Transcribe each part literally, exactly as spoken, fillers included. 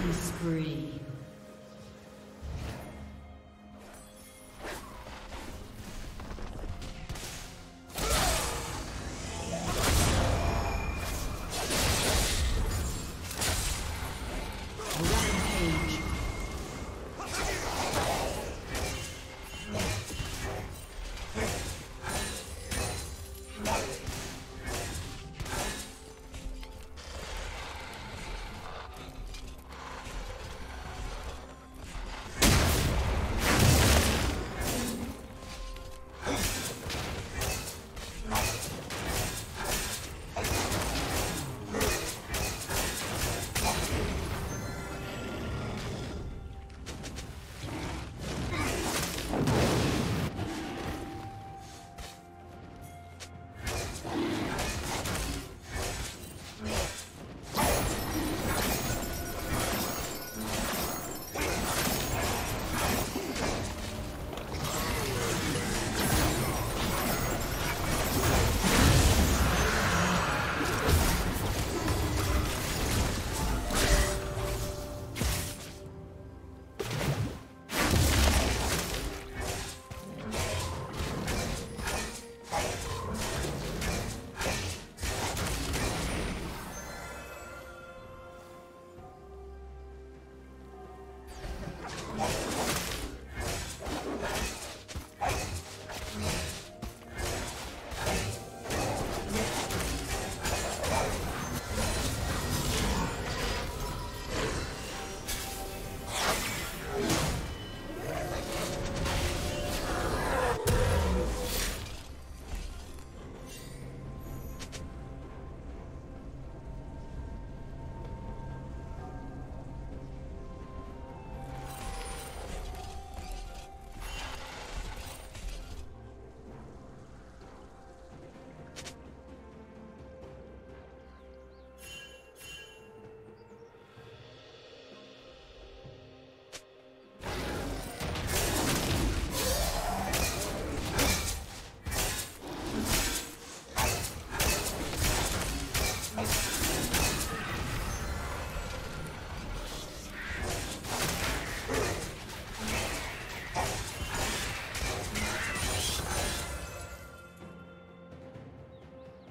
Killing spree.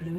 Blue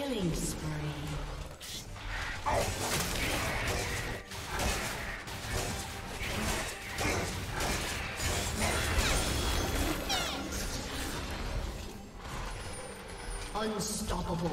Killing spree. Unstoppable.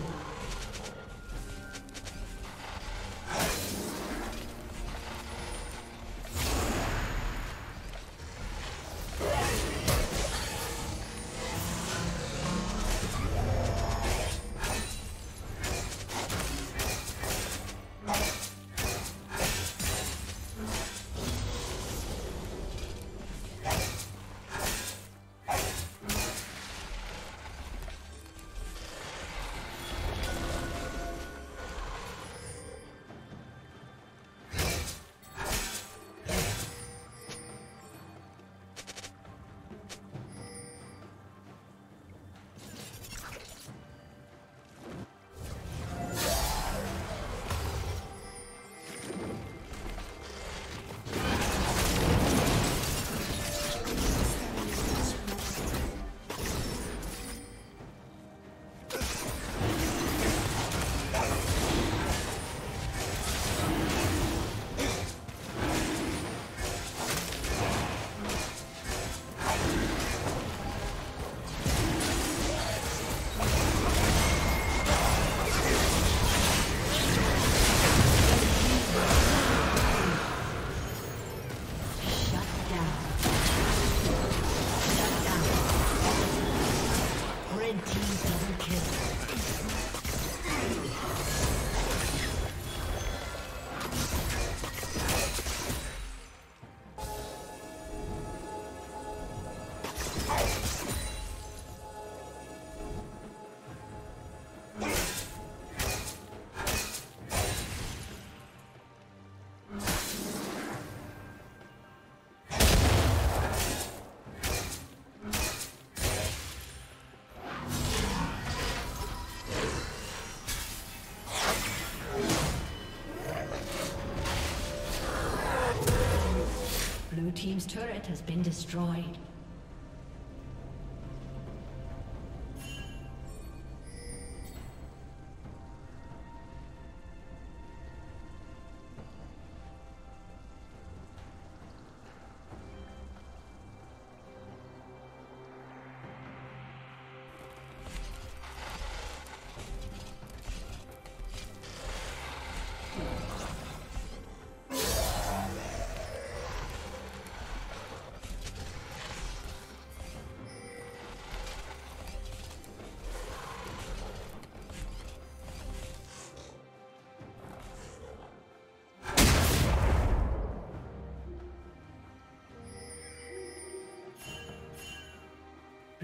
Team's turret has been destroyed.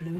Blue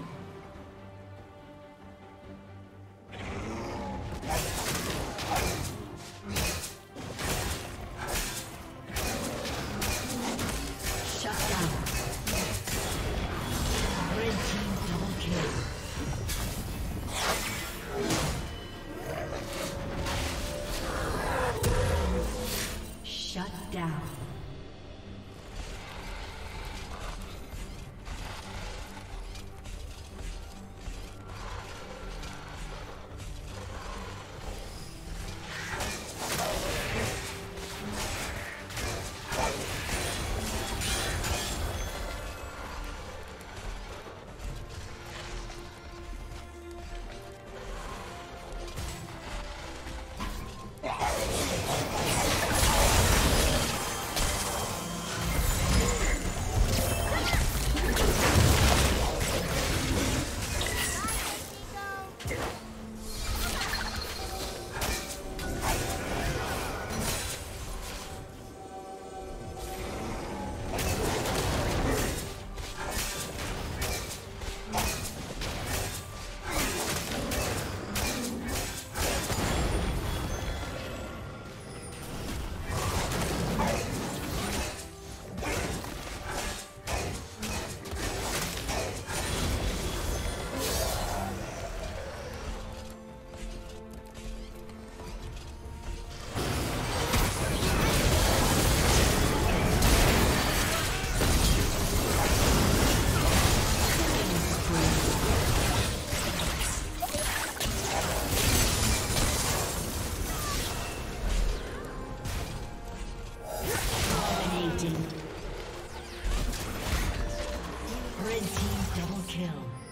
Red team double kill.